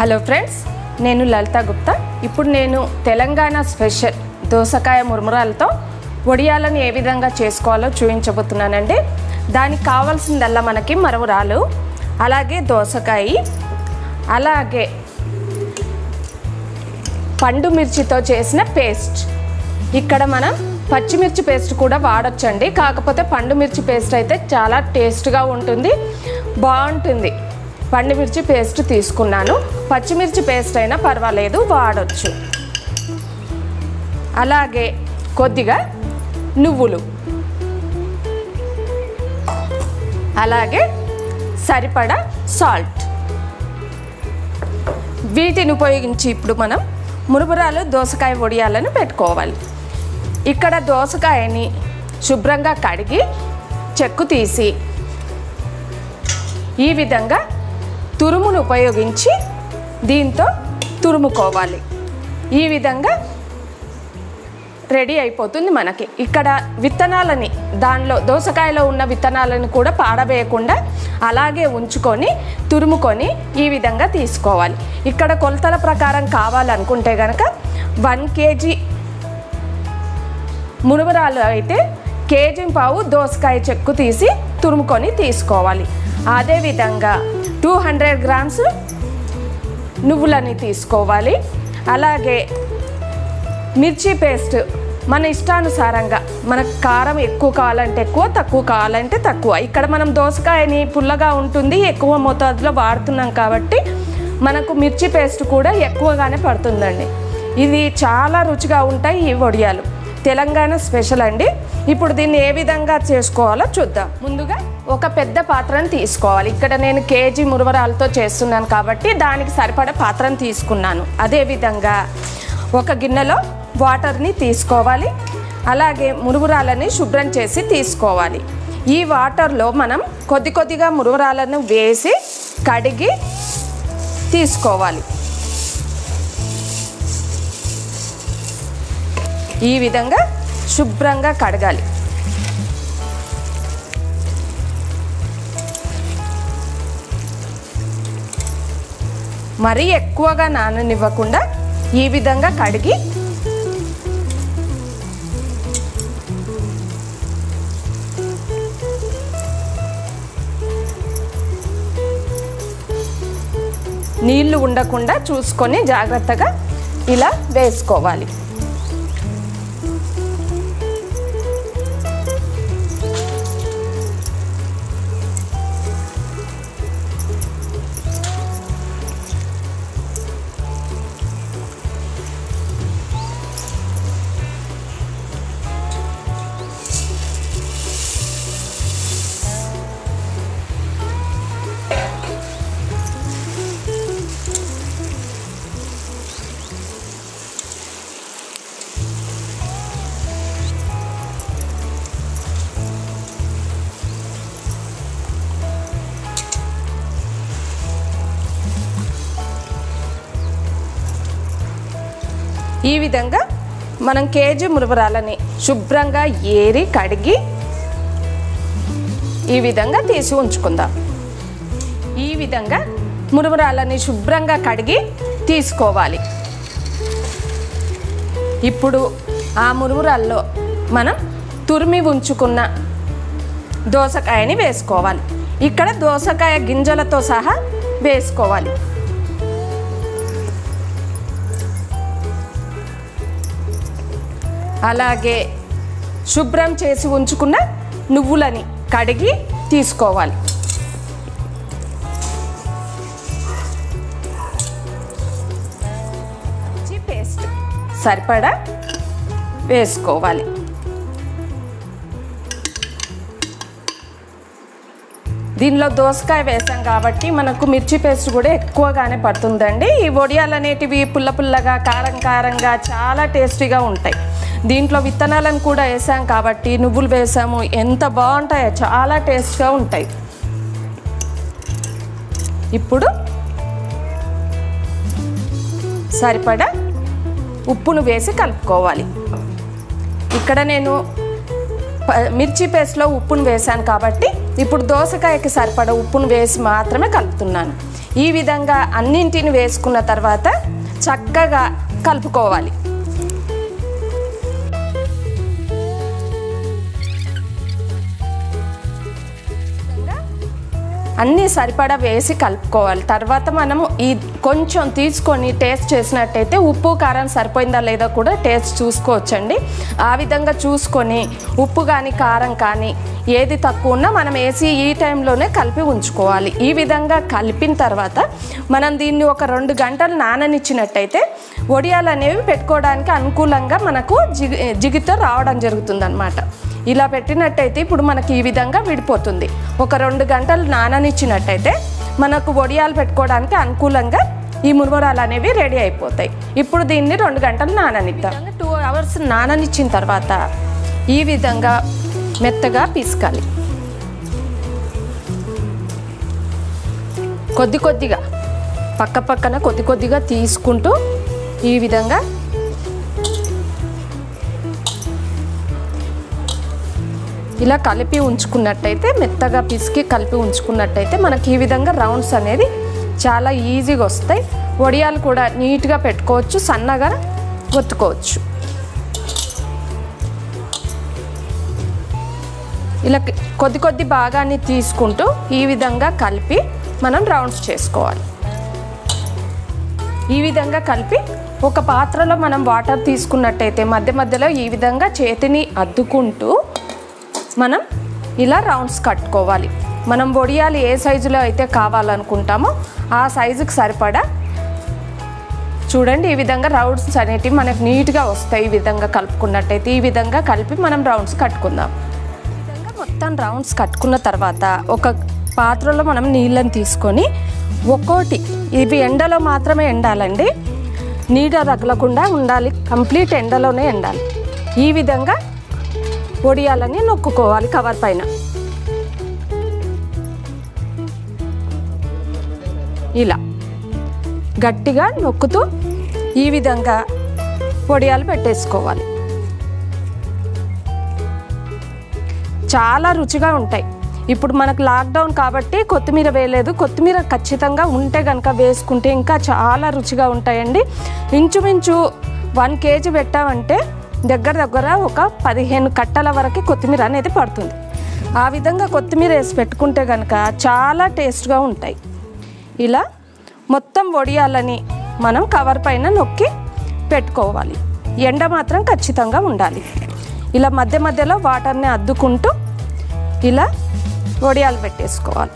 Hello friends, నేను లలితా గుప్తా. ఇప్పుడు నేను తెలంగాణ స్పెషల్ దోసకాయ మురుమురాలతో వడియాలను ఏ విధంగా చేసుకోవాలో చూపించబోతున్నానండి. దానికి కావాల్సిందల్లా మనకి మురుమురాలు, అలాగే దోసకాయ, అలాగే పండు మిర్చితో చేసిన పేస్ట్. ఇక్కడ మనం పచ్చిమిర్చి పేస్ట్ కూడా వాడొచ్చండి, కాకపోతే పండు మిర్చి పేస్ట్ అయితే చాలా టేస్ట్గా ఉంటుంది, బాగుంటుంది. పండుమిర్చి పేస్ట్ తీసుకున్నాను, పచ్చిమిర్చి పేస్ట్ అయినా పర్వాలేదు, వాడొచ్చు. అలాగే కొద్దిగా నువ్వులు, అలాగే సరిపడా సాల్ట్. వీటిని ఉపయోగించి ఇప్పుడు మనం మురుమురాలు దోసకాయ వడియాలను పెట్టుకోవాలి. ఇక్కడ దోసకాయని శుభ్రంగా కడిగి చెక్కు తీసి ఈ విధంగా తురుమును ఉపయోగించి దీంతో తురుముకోవాలి. ఈ విధంగా రెడీ అయిపోతుంది మనకి. ఇక్కడ విత్తనాలని, దానిలో దోసకాయలో ఉన్న విత్తనాలను కూడా పాడవేయకుండా అలాగే ఉంచుకొని తురుముకొని ఈ విధంగా తీసుకోవాలి. ఇక్కడ కొలతల ప్రకారం కావాలనుకుంటే కనుక 1 kg మురుమురాలు అయితే 1.5 kg దోసకాయ చెక్కు తీసి తురుముకొని తీసుకోవాలి. అదేవిధంగా 200 grams నువ్వులని తీసుకోవాలి. అలాగే మిర్చి పేస్ట్ మన ఇష్టానుసారంగా, మనకు కారం ఎక్కువ కావాలంటే ఎక్కువ, తక్కువ కావాలంటే తక్కువ. ఇక్కడ మనం దోసకాయని పుల్లగా ఉంటుంది, ఎక్కువ మోతాదులో వాడుతున్నాం కాబట్టి మనకు మిర్చి పేస్ట్ కూడా ఎక్కువగానే పడుతుందండి. ఇది చాలా రుచిగా ఉంటాయి ఈ వడియాలు, తెలంగాణ స్పెషల్ అండి. ఇప్పుడు దీన్ని ఏ విధంగా చేసుకోవాలో చూద్దాం. ముందుగా ఒక పెద్ద పాత్రను తీసుకోవాలి. ఇక్కడ నేను 1 kg మురుమురాలతో చేస్తున్నాను కాబట్టి దానికి సరిపడ పాత్రను తీసుకున్నాను. అదేవిధంగా ఒక గిన్నెలో వాటర్ని తీసుకోవాలి. అలాగే మురుమురాలని శుభ్రం చేసి తీసుకోవాలి. ఈ వాటర్లో మనం కొద్ది కొద్దిగా మురుమురాలను వేసి కడిగి తీసుకోవాలి. ఈ విధంగా శుభ్రంగా కడగాలి. మరీ ఎక్కువగా నాననివ్వకుండా ఈ విధంగా కడిగి నీళ్లు ఉండకుండా చూసుకొని జాగ్రత్తగా ఇలా వేసుకోవాలి. ఈ విధంగా మనం 1 kg మురుమురాలని శుభ్రంగా ఏరి కడిగి ఈ విధంగా తీసి ఉంచుకుందాం. ఈ విధంగా మురుమురాలని శుభ్రంగా కడిగి తీసుకోవాలి. ఇప్పుడు ఆ మురుమురాల్లో మనం తురిమి ఉంచుకున్న దోసకాయని వేసుకోవాలి. ఇక్కడ దోసకాయ గింజలతో సహా వేసుకోవాలి. అలాగే శుభ్రం చేసి ఉంచుకున్న నువ్వులని కడిగి తీసుకోవాలి. పేస్ట్ సరిపడా వేసుకోవాలి. దీనిలో దోసకాయ వేసాం కాబట్టి మనకు మిర్చి పేస్ట్ కూడా ఎక్కువగానే పడుతుందండి. ఈ వడియాలు అనేటివి పుల్ల పుల్లగా, కారం కారంగా చాలా టేస్టీగా ఉంటాయి. దీంట్లో విత్తనాలను కూడా వేసాం కాబట్టి, నువ్వులు వేసాము, ఎంత బాగుంటాయో, చాలా టేస్ట్గా ఉంటాయి. ఇప్పుడు సరిపడా ఉప్పును వేసి కలుపుకోవాలి. ఇక్కడ నేను మిర్చి పేస్ట్లో ఉప్పును వేసాను కాబట్టి ఇప్పుడు దోసకాయకి సరిపడా ఉప్పును వేసి మాత్రమే కలుపుతున్నాను. ఈ విధంగా అన్నింటిని వేసుకున్న తర్వాత చక్కగా కలుపుకోవాలి. అన్నీ సరిపడా వేసి కలుపుకోవాలి. తర్వాత మనము ఈ కొంచెం తీసుకొని టేస్ట్ చేసినట్టయితే ఉప్పు కారం సరిపోయిందా లేదా కూడా టేస్ట్ చూసుకోవచ్చండి. ఆ విధంగా చూసుకొని ఉప్పు కానీ కారం కానీ ఏది తక్కువ ఉన్నా మనం వేసి ఈ టైంలోనే కలిపి ఉంచుకోవాలి. ఈ విధంగా కలిపిన తర్వాత మనం దీన్ని ఒక 2 గంటలు నాననిచ్చినట్టయితే వడియాలు అనేవి పెట్టుకోవడానికి అనుకూలంగా మనకు జిగితో రావడం జరుగుతుంది అన్నమాట. ఇలా పెట్టినట్టయితే ఇప్పుడు మనకి ఈ విధంగా విడిపోతుంది. ఒక 2 గంటలు నాననిచ్చినట్టయితే మనకు వడియాలు పెట్టుకోవడానికి అనుకూలంగా ఈ మురుమురాలు అనేవి రెడీ అయిపోతాయి. ఇప్పుడు దీన్ని 2 గంటలు నాననిద్దాం. 2 అవర్స్ నాననిచ్చిన తర్వాత ఈ విధంగా మెత్తగా పీసుకాలి. కొద్ది కొద్దిగా పక్క పక్కన కొద్ది కొద్దిగా తీసుకుంటూ ఈ విధంగా ఇలా కలిపి ఉంచుకున్నట్టయితే మెత్తగా పిసికి కలిపి ఉంచుకున్నట్టయితే మనకి ఈ విధంగా రౌండ్స్ అనేది చాలా ఈజీగా వస్తాయి. వడియాలు కూడా నీట్గా పెట్టుకోవచ్చు, సన్నగా ఒత్తుకోవచ్చు. ఇలా కొద్ది కొద్ది భాగాన్ని తీసుకుంటూ ఈ విధంగా కలిపి మనం రౌండ్స్ చేసుకోవాలి. ఈ విధంగా కలిపి ఒక పాత్రలో మనం వాటర్ తీసుకున్నట్టయితే మధ్య మధ్యలో ఈ విధంగా చేతిని అద్దుకుంటూ మనం ఇలా రౌండ్స్ కట్టుకోవాలి. మనం వడియాలు ఏ సైజులో అయితే కావాలనుకుంటామో ఆ సైజుకి సరిపడా చూడండి ఈ విధంగా రౌండ్స్ అనేటివి మనకు నీట్గా వస్తాయి. ఈ విధంగా కలుపుకున్నట్టయితే ఈ విధంగా కలిపి మనం రౌండ్స్ కట్టుకుందాం. ఈ విధంగా మొత్తం రౌండ్స్ కట్టుకున్న తర్వాత ఒక పాత్రలో మనం నీళ్ళని తీసుకొని ఒక్కోటి ఇవి ఎండలో మాత్రమే ఎండాలండి, నీడ తగలకుండా ఉండాలి, కంప్లీట్ ఎండలోనే ఎండాలి. ఈ విధంగా వడియాలని నొక్కుకోవాలి కవర్ పైన. ఇలా గట్టిగా నొక్కుతూ ఈ విధంగా వడియాలు పెట్టేసుకోవాలి. చాలా రుచిగా ఉంటాయి. ఇప్పుడు మనకు లాక్డౌన్ కాబట్టి కొత్తిమీర వేయలేదు. కొత్తిమీర ఖచ్చితంగా ఉంటే కనుక వేసుకుంటే ఇంకా చాలా రుచిగా ఉంటాయండి. ఇంచుమించు 1 kg పెట్టామంటే దగ్గర దగ్గర ఒక 15 కట్టల వరకు కొత్తిమీర అనేది పడుతుంది. ఆ విధంగా కొత్తిమీర వేసి పెట్టుకుంటే కనుక చాలా టేస్ట్గా ఉంటాయి. ఇలా మొత్తం వడియాలని మనం కవర్ పైన నొక్కి పెట్టుకోవాలి. ఎండ మాత్రం ఖచ్చితంగా ఉండాలి. ఇలా మధ్య మధ్యలో వాటర్ని అద్దుకుంటూ ఇలా వడియాలు పెట్టేసుకోవాలి.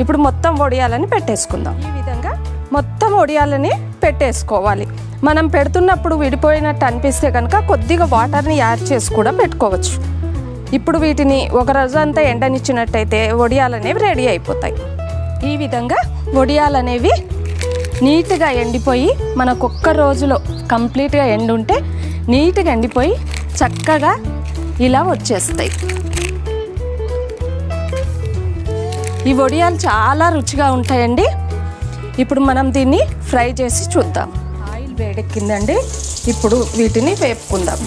ఇప్పుడు మొత్తం వడియాలని పెట్టేసుకుందాం. ఈ విధంగా మొత్తం వడియాలని పెట్టేసుకోవాలి. మనం పెడుతున్నప్పుడు విడిపోయినట్టు అనిపిస్తే కనుక కొద్దిగా వాటర్ని యాడ్ చేసి కూడా పెట్టుకోవచ్చు. ఇప్పుడు వీటిని ఒక రోజు అంతా ఎండనిచ్చినట్టయితే వడియాలు అనేవి రెడీ అయిపోతాయి. ఈ విధంగా వడియాలు అనేవి నీట్గా ఎండిపోయి మనకు ఒక్క రోజులో కంప్లీట్గా ఎండుంటే నీట్గా ఎండిపోయి చక్కగా ఇలా వచ్చేస్తాయి. ఈ వడియాలు చాలా రుచిగా ఉంటాయండి. ఇప్పుడు మనం దీన్ని ఫ్రై చేసి చూద్దాం. ఆయిల్ వేడెక్కిందండి. ఇప్పుడు వీటిని వేపుకుందాం.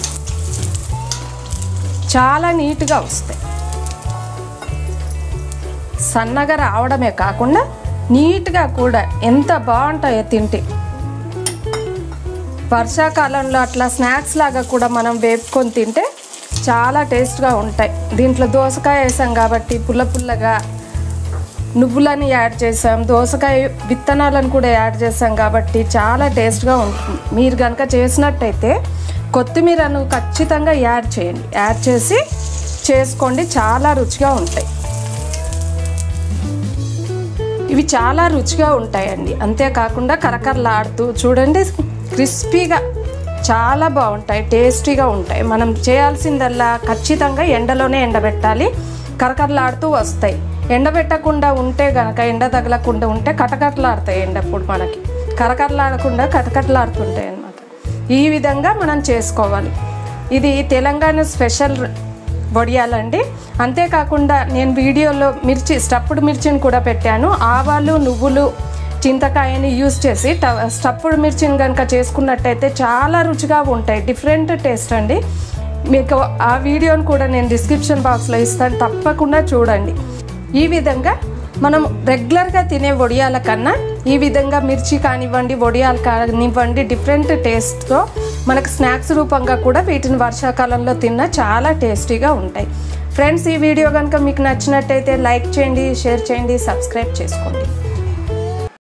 చాలా నీట్గా వస్తాయి. సన్నగా రావడమే కాకుండా నీట్గా కూడా ఎంత బాగుంటాయో తింటే. వర్షాకాలంలో అట్లా స్నాక్స్ లాగా కూడా మనం వేపుకొని తింటే చాలా టేస్ట్గా ఉంటాయి. దీంట్లో దోసకాయ వేసాం కాబట్టి పుల్ల పుల్లగా, నువ్వులని యాడ్ చేసాం, దోసకాయ విత్తనాలను కూడా యాడ్ చేసాం కాబట్టి చాలా టేస్ట్గా ఉంటుంది. మీరు కనుక చేసినట్టయితే కొత్తిమీరను ఖచ్చితంగా యాడ్ చేయండి. యాడ్ చేసి చేసుకోండి, చాలా రుచిగా ఉంటాయి. ఇవి చాలా రుచిగా ఉంటాయండి. అంతేకాకుండా కరకరలాడుతూ చూడండి క్రిస్పీగా చాలా బాగుంటాయి, టేస్టీగా ఉంటాయి. మనం చేయాల్సిందల్లా ఖచ్చితంగా ఎండలోనే ఎండబెట్టాలి. కరకరలాడుతూ వస్తాయి. ఎండబెట్టకుండా ఉంటే కనుక, ఎండ తగలకుండా ఉంటే కటకటలాడుతాయి. ఎండప్పుడు మనకి కరకరలాడకుండా కటకటలాడుతుంటాయి అన్నమాట. ఈ విధంగా మనం చేసుకోవాలి. ఇది తెలంగాణ స్పెషల్ వడియాలండి. అంతేకాకుండా నేను వీడియోలో మిర్చి, స్టప్పుడు మిర్చిని కూడా పెట్టాను. ఆవాలు, నువ్వులు, చింతకాయని యూజ్ చేసి స్టప్పుడు మిర్చిని కనుక చేసుకున్నట్టయితే చాలా రుచిగా ఉంటాయి. డిఫరెంట్ టేస్ట్ అండి. మీకు ఆ వీడియోని కూడా నేను డిస్క్రిప్షన్ బాక్స్లో ఇస్తాను, తప్పకుండా చూడండి. ఈ విధంగా మనం రెగ్యులర్ గా తినే వడియాల కన్నా ఈ విధంగా మిర్చి కానివ్వండి వడియాలు కానివ్వండి డిఫరెంట్ టేస్ట్తో మనకు స్నాక్స్ రూపంగా కూడా వీటిని వర్షాకాలంలో తిన్నా చాలా టేస్టీగా ఉంటాయి. ఫ్రెండ్స్, ఈ వీడియో కనుక మీకు నచ్చినట్టయితే లైక్ చేయండి, షేర్ చేయండి, సబ్స్క్రైబ్ చేసుకోండి.